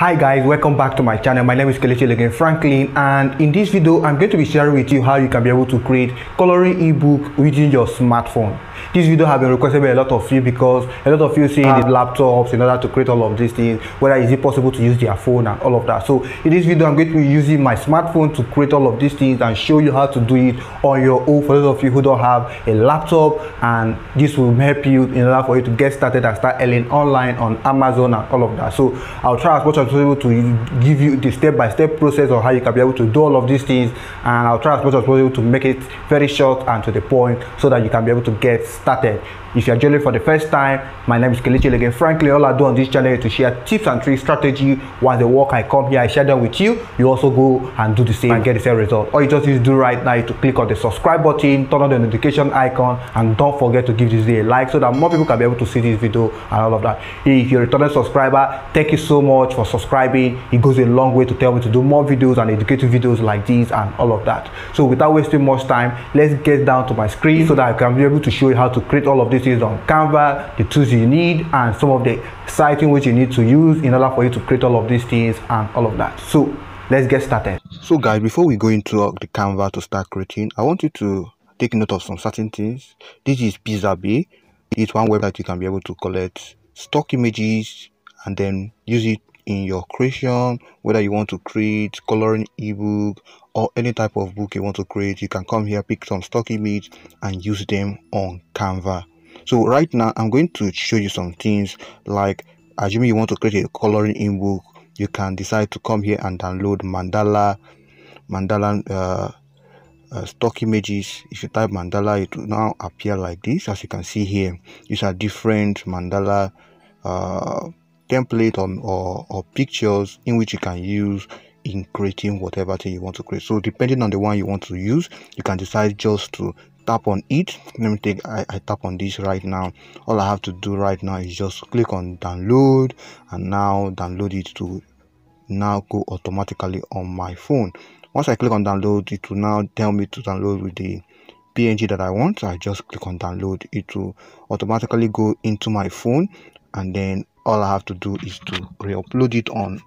Hi guys, welcome back to my channel. My name is Kelechi Elegonye Franklin, and in this video I'm going to be sharing with you how you can be able to create coloring ebook within your smartphone. This video has been requested by a lot of you because a lot of you see the laptops in order to create all of these things, whether is it possible to use their phone and all of that. So in this video I'm going to be using my smartphone to create all of these things and show you how to do it on your own for those of you who don't have a laptop, and this will help you in order for you to get started and start selling online on Amazon and all of that. So I'll try as much as possible to give you the step-by-step process of how you can be able to do all of these things, and I'll try as much as possible to make it very short and to the point so that you can be able to get started. If you are joining for the first time, my name is Kelechi Elegonye Franklin. All I do on this channel is to share tips and tricks, strategy. Once they work, I come here, I share them with you. You also go and do the same and get the same result. All you just need to do right now is to click on the subscribe button, turn on the notification icon, and don't forget to give this video a like so that more people can be able to see this video and all of that. If you're a returning subscriber, thank you so much for subscribing. It goes a long way to tell me to do more videos and educative videos like these and all of that. So without wasting much time, let's get down to my screen so that I can be able to show you how to create all of this is on Canva, the tools you need, and some of the siting which you need to use in order for you to create all of these things and all of that. So let's get started. So guys, before we go into the Canva to start creating, I want you to take note of some certain things. This is Pixabay. It's one website you can be able to collect stock images and then use it in your creation, whether you want to create coloring ebook or any type of book you want to create. You can come here, pick some stock image and use them on Canva. So right now I'm going to show you some things, like assuming you want to create a coloring ebook, you can decide to come here and download mandala stock images. If you type mandala, it will now appear like this. As you can see here, these are different mandala template or pictures in which you can use in creating whatever thing you want to create. So depending on the one you want to use, you can decide just to tap on it. Let me take I tap on this right now. All I have to do right now is just click on download, and now download it to now go automatically on my phone. Once I click on download, it will now tell me to download with the PNG that I want. I just click on download, it will automatically go into my phone, and then all I have to do is to re-upload it on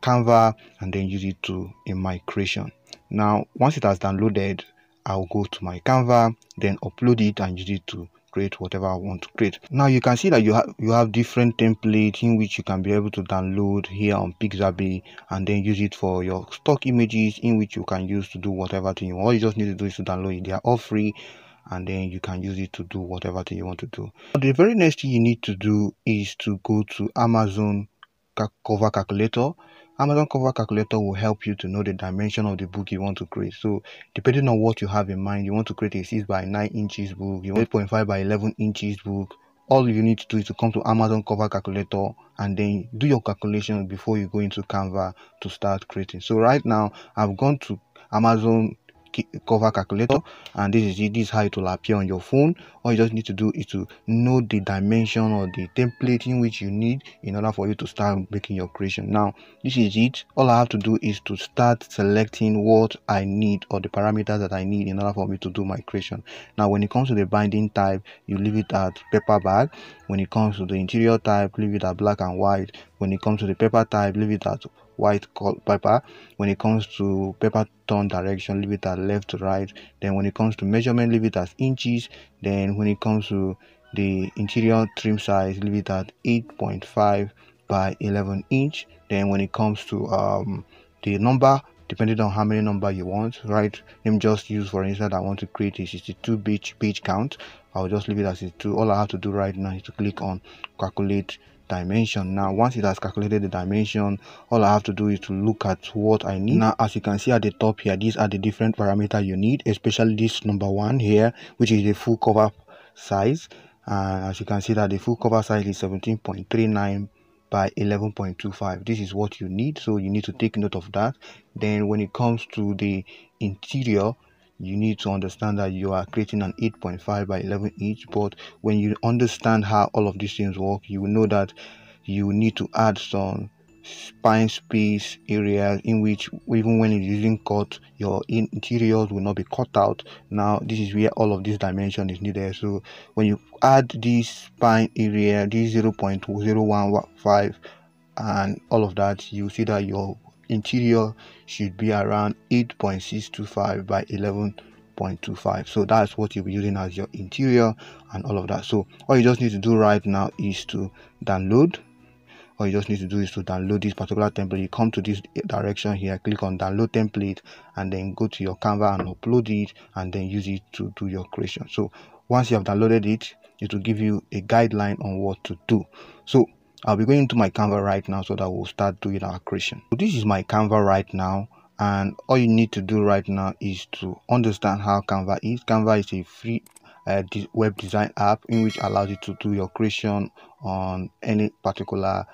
Canva and then use it in my creation. Now once it has downloaded, I'll go to my Canva, then upload it and use it to create whatever I want to create. Now you can see that you have different templates in which you can be able to download here on Pixabay and then use it for your stock images, in which you can use to do whatever thing you want. All you just need to do is to download it. They are all free, and then you can use it to do whatever thing you want to do. But the very next thing you need to do is to go to Amazon cover calculator. Amazon cover calculator will help you to know the dimension of the book you want to create. So depending on what you have in mind, you want to create a 6 by 9 inches book, you want 8.5 by 11 inches book. All you need to do is to come to Amazon cover calculator and then do your calculation before you go into Canva to start creating. So right now I've gone to Amazon cover calculator, and this is it. This is how it will appear on your phone. All you just need to do is to know the dimension or the template in which you need in order for you to start making your creation. Now this is it. All I have to do is to start selecting what I need or the parameters that I need in order for me to do my creation. Now when it comes to the binding type, you leave it at paperback. When it comes to the interior type, leave it at black and white. When it comes to the paper type, leave it at white paper. When it comes to paper turn direction, leave it at left to right. Then when it comes to measurement, leave it as inches. Then when it comes to the interior trim size, leave it at 8.5 by 11 inch. Then when it comes to the number, depending on how many number you want, right? Let me just use, for instance, I want to create a 62 page count. I'll just leave it as 62. All I have to do right now is to click on calculate dimension. Now once it has calculated the dimension, all I have to do is to look at what I need. Now as you can see at the top here, these are the different parameters you need, especially this number one here, which is the full cover size. And as you can see that the full cover size is 17.39 by 11.25. this is what you need, so you need to take note of that. Then when it comes to the interior, you need to understand that you are creating an 8.5 by 11 inch. But when you understand how all of these things work, you will know that you need to add some spine space areas, in which even when it's using cut, your interiors will not be cut out. Now this is where all of this dimension is needed. So when you add this spine area, this 0.015 and all of that, you see that your interior should be around 8.625 by 11.25. so that's what you'll be using as your interior and all of that. So all you just need to do right now is to download. All you just need to do is to download this particular template. You come to this direction here, click on download template, and then go to your Canva and upload it, and then use it to do your creation. So once you have downloaded it, it will give you a guideline on what to do. So I'll be going to my Canva right now so that we'll start doing our creation. So this is my Canva right now, and all you need to do right now is to understand how Canva is. Canva is a free web design app in which allows you to do your creation on any particular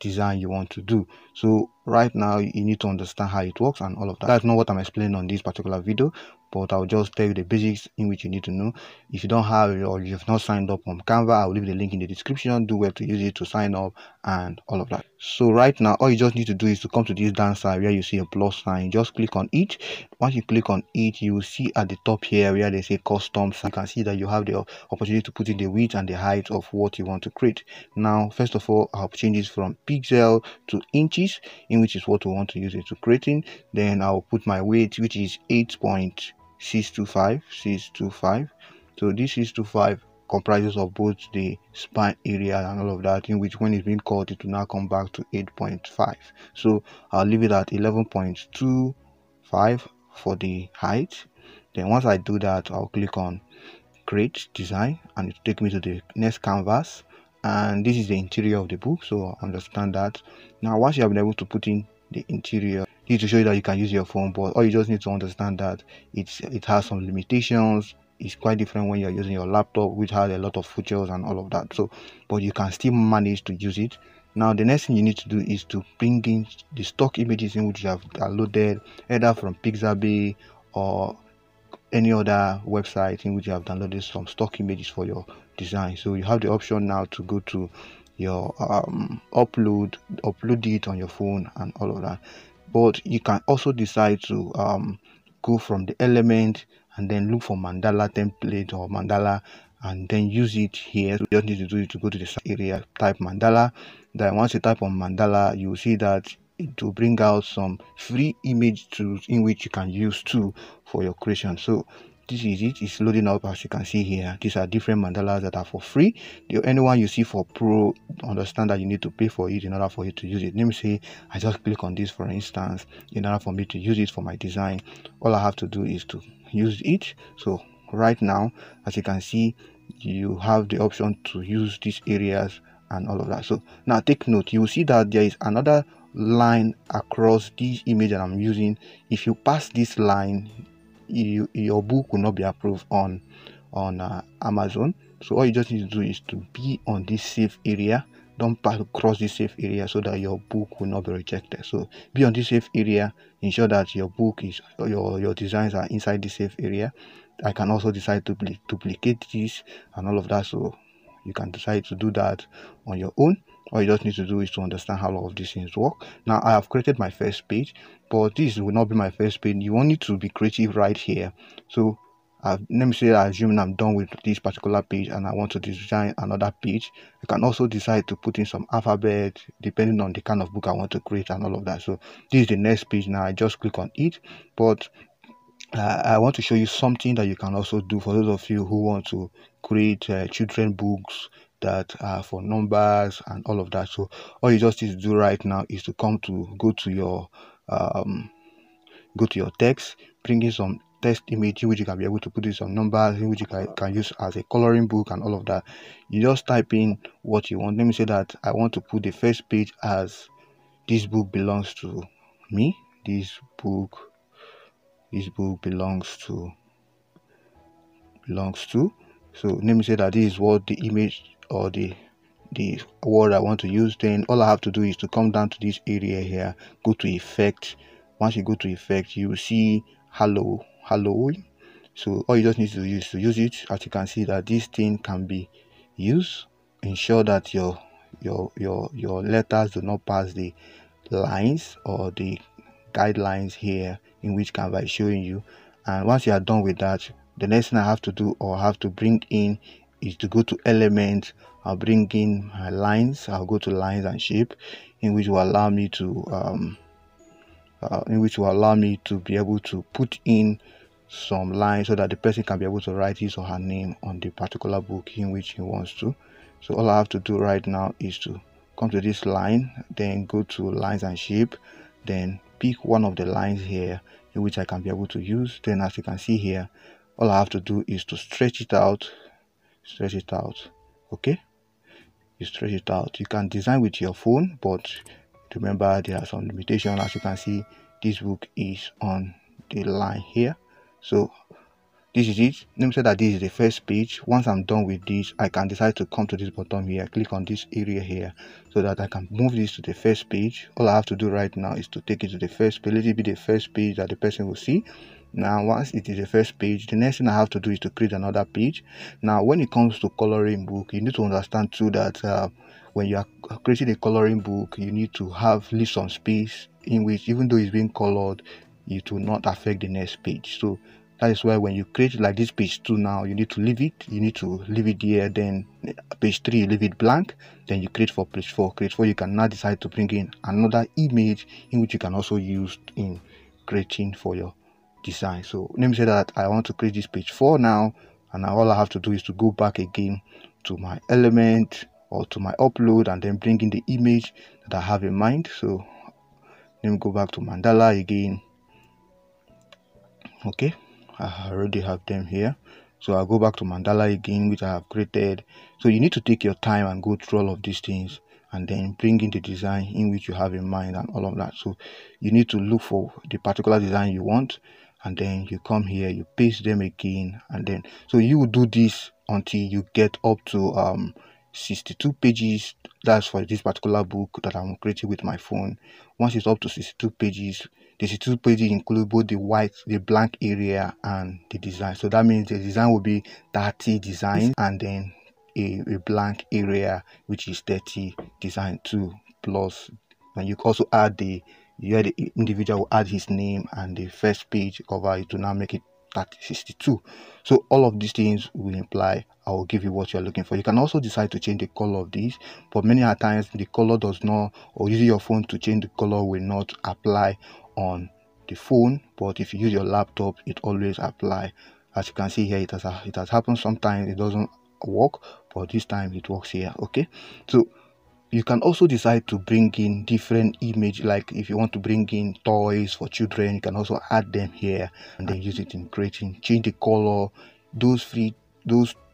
design you want to do. So right now you need to understand how it works and all of that. That's not what I'm explaining on this particular video, but I'll just tell you the basics in which you need to know. If you don't have it or you've not signed up on Canva, I'll leave the link in the description. Do where to use it to sign up and all of that. So right now all you just need to do is to come to this down side where you see a plus sign. Just click on it. Once you click on it, you will see at the top here where they say custom sign. You can see that you have the opportunity to put in the width and the height of what you want to create. Now first of all, I'll change from pixel to inches, in which is what we want to use it to creating. Then I'll put my weight, which is 8.625. So this 625 comprises of both the spine area and all of that, in which when it's being cut, it will now come back to 8.5. so I'll leave it at 11.25 for the height. Then once I do that, I'll click on create design, and it will take me to the next canvas. And this is the interior of the book, so understand that. Now once you have been able to put in the interior, you need to show you that you can use your phone, but all you just need to understand that it has some limitations. It's quite different when you're using your laptop, which has a lot of features and all of that. So but you can still manage to use it. Now the next thing you need to do is to bring in the stock images in which you have downloaded, either from Pixabay or any other website in which you have downloaded some stock images for your design. So you have the option now to go to your upload it on your phone and all of that. But you can also decide to go from the element and then look for mandala template or mandala and then use it here. So you just need to do is to go to the area, type mandala. Then once you type on mandala, you will see that to bring out some free image tools in which you can use too for your creation. So this is it. It's loading up, as you can see here. These are different mandalas that are for free. The only one you see for pro, understand that you need to pay for it in order for you to use it. Let me say I just click on this, for instance, in order for me to use it for my design. All I have to do is to use it. So right now, as you can see, you have the option to use these areas and all of that. So now take note, you will see that there is another line across this image that I'm using. If you pass this line, your book will not be approved on Amazon. So all you just need to do is to be on this safe area. Don't pass across this safe area so that your book will not be rejected. So be on this safe area. Ensure that your book is your designs are inside this safe area. I can also decide to duplicate this and all of that. So you can decide to do that on your own. All you just need to do is to understand how all of these things work. Now I have created my first page, but this will not be my first page. You want it to be creative right here. So let me say I assume I'm done with this particular page and I want to design another page. I can also decide to put in some alphabet depending on the kind of book I want to create and all of that. So this is the next page. Now I just click on it, but I want to show you something that you can also do for those of you who want to create children books that are for numbers and all of that. So all you just need to do right now is to go to your text, bring in some text image in which you can be able to put in some numbers in which you can use as a coloring book and all of that. You just type in what you want. Let me say that I want to put the first page as this book belongs to me. This book belongs to. So let me say that this is what the image or the word I want to use. Then all I have to do is to come down to this area here, go to effect. Once you go to effect, you will see Halloween. So all you just need to do is to use it. As you can see that this thing can be used. Ensure that your letters do not pass the lines or the guidelines here in which Canva is showing you. And once you are done with that, the next thing I have to do or have to bring in is to go to element. I'll bring in my lines. I'll go to lines and shape. in which will allow me to be able to put in some lines so that the person can be able to write his or her name on the particular book in which he wants to. So all I have to do right now is to come to this line, then go to lines and shape, then pick one of the lines here in which I can be able to use. Then as you can see here, all I have to do is to stretch it out, okay? You stretch it out. You can design with your phone, but remember there are some limitations. As you can see, this book is on the line here. So this is it. Let me say that this is the first page. Once I'm done with this, I can decide to come to this bottom here, click on this area here, so that I can move this to the first page. All I have to do right now is to take it to the first page. Let it be the first page that the person will see. Now once it is the first page, the next thing I have to do is to create another page. Now when it comes to coloring book, you need to understand too that when you are creating a coloring book, you need to leave some space in which, even though it's being colored, it will not affect the next page. So that is why when you create like this page 2 now, you need to leave it. You need to leave it there. Then page 3, you leave it blank. Then you create for page 4. Create 4, you can now decide to bring in another image in which you can also use in creating for your design. So let me say that I want to create this page 4 now, and now all I have to do is to go back again to my element or to my upload and then bring in the image that I have in mind. So let me go back to Mandala again. Okay, I already have them here, so I'll go back to Mandala again, which I have created. So you need to take your time and go through all of these things and then bring in the design in which you have in mind and all of that. So you need to look for the particular design you want, and then you come here, you paste them again, and then so you will do this until you get up to 62 pages. That's for this particular book that I'm creating with my phone. Once it's up to 62 pages, the 62 pages include both the white, the blank area, and the design. So that means the design will be 30 designs, and then a blank area, which is 30 design 2 plus. And you also add the individual will add his name and the first page cover. You to now make it 62. So all of these things will imply I will give you what you're looking for. You can also decide to change the color of this, but many a times the color does not, or using your phone to change the color will not apply on the phone, but if you use your laptop, it always applies. As you can see here, it has happened. Sometimes it doesn't work, but this time it works here. Okay, so you can also decide to bring in different image, like if you want to bring in toys for children, you can also add them here and then use it in creating. Change the color. Those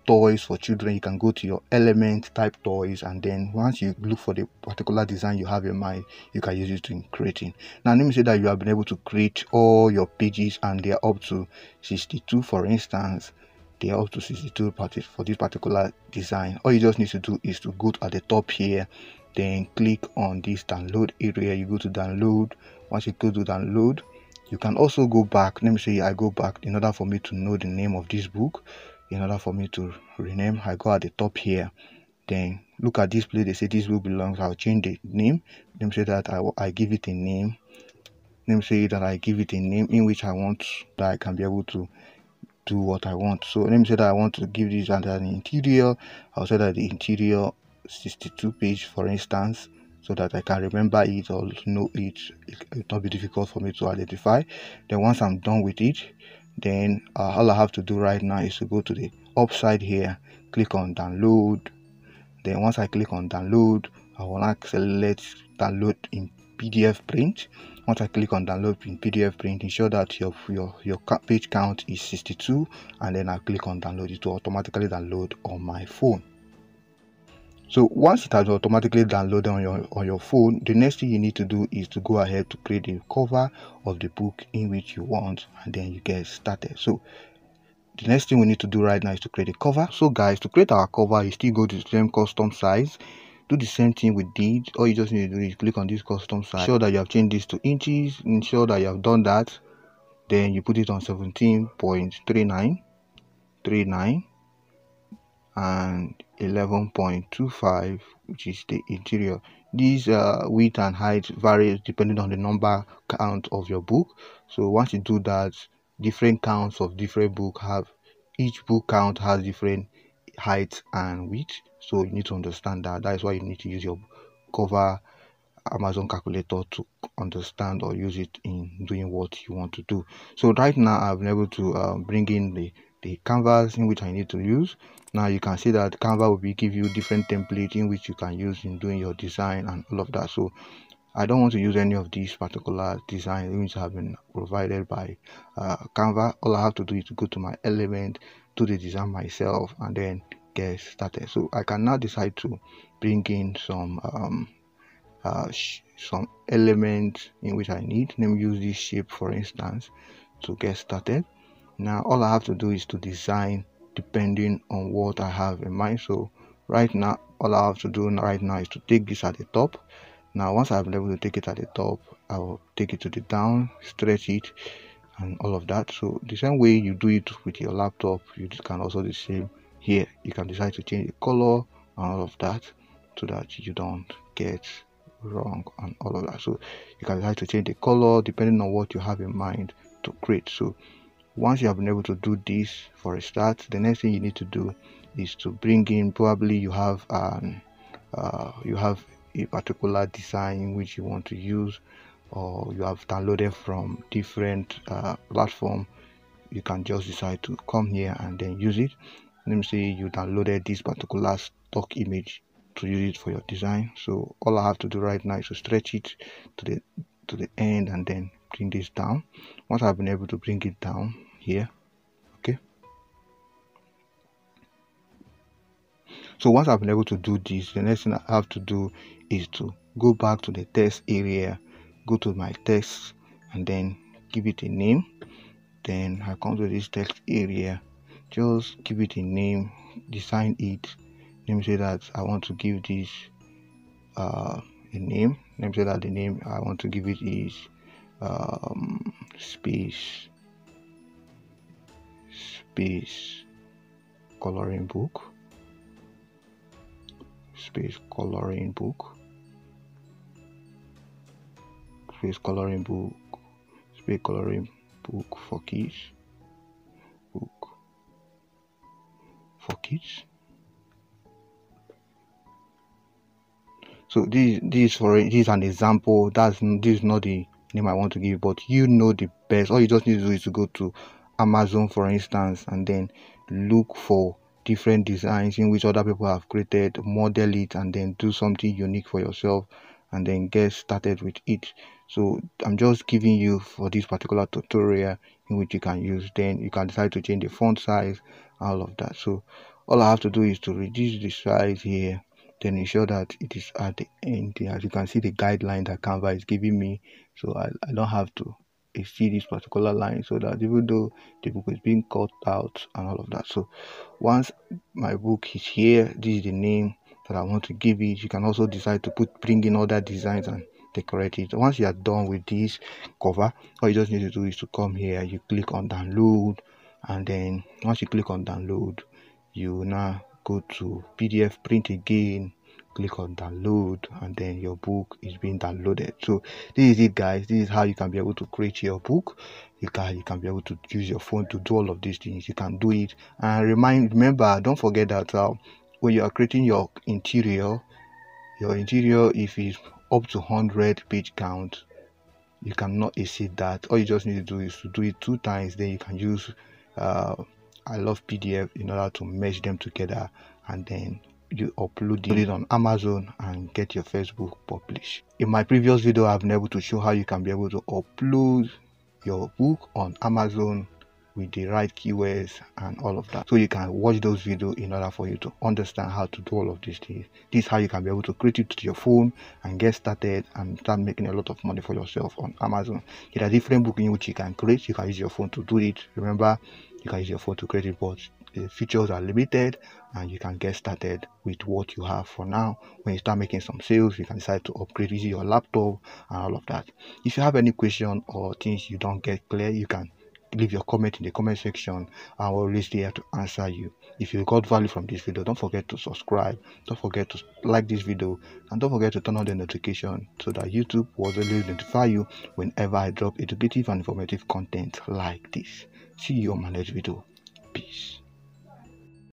toys for children, you can go to your element, type toys, and then once you look for the particular design you have in mind, you can use it in creating. Now let me say that you have been able to create all your pages, and they are up to 62, for instance. They are up to 62 parties for this particular design. All you just need to do is to go at the top here, then click on this download area. You go to download. Once you go to download, you can also go back. Let me say I go back. In order for me to know the name of this book, in order for me to rename, I go at the top here, then look at this place. They say this book belongs. I'll change the name. Let me say that I give it a name. Let me say that I give it a name in which I want, that I can be able to do what I want. So let me say that I want to give this under an interior. I'll say that the interior 62 page, for instance, so that I can remember it or know it. It will not be difficult for me to identify. Then once I'm done with it, then all I have to do right now is to go to the upside here, click on download. Then once I click on download, I will now select download in PDF print. Once I click on download in PDF print, ensure that your page count is 62, and then I click on download. It will automatically download on my phone. So once it has automatically downloaded on your phone, the next thing you need to do is to go ahead to create the cover of the book in which you want, and then you get started. So the next thing we need to do right now is to create a cover. So guys, to create our cover, you still go to the same custom size. Do the same thing we did. All you just need to do is click on this custom size. Ensure that you have changed this to inches. Ensure that you have done that. Then you put it on 17.39 and 11.25, which is the interior. These width and height varies depending on the number count of your book. So once you do that, different counts of different book have, each book count has different height and width. So you need to understand that. That is why you need to use your cover Amazon calculator to understand or use it in doing what you want to do. So right now I've been able to bring in the canvas in which I need to use. Now you can see that Canva will give you different templates in which you can use in doing your design and all of that. So I don't want to use any of these particular designs which have been provided by Canva. All I have to do is to go to my element, do the design myself, and then get started. So I can now decide to bring in some elements in which I need. Let me use this shape for instance to get started. Now all I have to do is to design depending on what I have in mind. So right now all I have to do right now is to take this at the top. Now once I've been able to take it at the top, I will take it to the down, stretch it and all of that. So the same way you do it with your laptop, you can also do the same here. You can decide to change the color and all of that so that you don't get wrong and all of that. So you can decide to change the color depending on what you have in mind to create. So once you have been able to do this for a start, the next thing you need to do is to bring in, probably you have a particular design which you want to use, or you have downloaded from different platform. You can just decide to come here and then use it. Let me say you downloaded this particular stock image to use it for your design. So all I have to do right now is to stretch it to the end and then bring this down. Once I've been able to bring it down here, okay. So once I've been able to do this, the next thing I have to do is to go back to the text area, go to my text and then give it a name. Then I come to this text area, just give it a name, design it. Let me say that I want to give this a name. Let me say that the name I want to give it is space coloring book. Space coloring book for kids. So this is an example. This is not the name I want to give, but you know the best. All you just need to do is to go to Amazon for instance and then look for different designs in which other people have created, model it and then do something unique for yourself and then get started with it. So I'm just giving you for this particular tutorial in which you can use. Then you can decide to change the font size, all of that. So all I have to do is to reduce the size here, then ensure that it is at the end. As you can see, the guideline that Canva is giving me, so I don't have to exceed this particular line, so that even though the book is being cut out and all of that. So once my book is here, this is the name that I want to give it. You can also decide to bring in other designs and decorate it. Once you are done with this cover, all you just need to do is to come here, you click on download, and then once you click on download, you now go to PDF print again, click on download, and then your book is being downloaded. So this is it, guys. This is how you can be able to create your book. You can be able to use your phone to do all of these things. You can do it. And remember, don't forget that when you are creating your interior, if it's up to 100 page count, you cannot exceed that. All you just need to do is to do it 2 times. Then you can use I Love PDF in order to mesh them together, and then you upload it on Amazon and get your first book published. In my previous video, I've been able to show how you can be able to upload your book on Amazon with the right keywords and all of that. So you can watch those videos in order for you to understand how to do all of these things. This is how you can be able to create it to your phone and get started and start making a lot of money for yourself on Amazon. There are different books in which you can create. You can use your phone to do it. Remember, you can use your phone to create it, but the features are limited and you can get started with what you have for now. When you start making some sales, you can decide to upgrade using your laptop and all of that. If you have any question or things you don't get clear, you can leave your comment in the comment section. I will always be here to answer you. If you got value from this video, don't forget to subscribe, don't forget to like this video, and don't forget to turn on the notification so that YouTube will always notify you whenever I drop educative and informative content like this. See you on my next video. Peace.